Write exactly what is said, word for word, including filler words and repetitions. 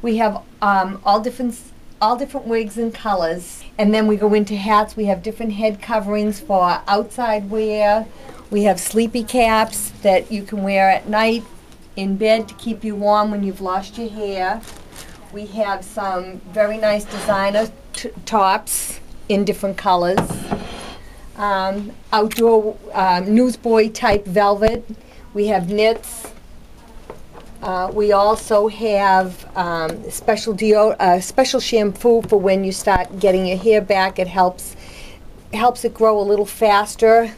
We have um, all different all different wigs and colors, and then we go into hats. We have different head coverings for outside wear. We have sleepy caps that you can wear at night in bed to keep you warm when you've lost your hair. We have some very nice designer t tops in different colors. Um, outdoor um, newsboy type velvet. We have knits. Uh, we also have um, special deo uh, special shampoo for when you start getting your hair back. It helps helps it grow a little faster.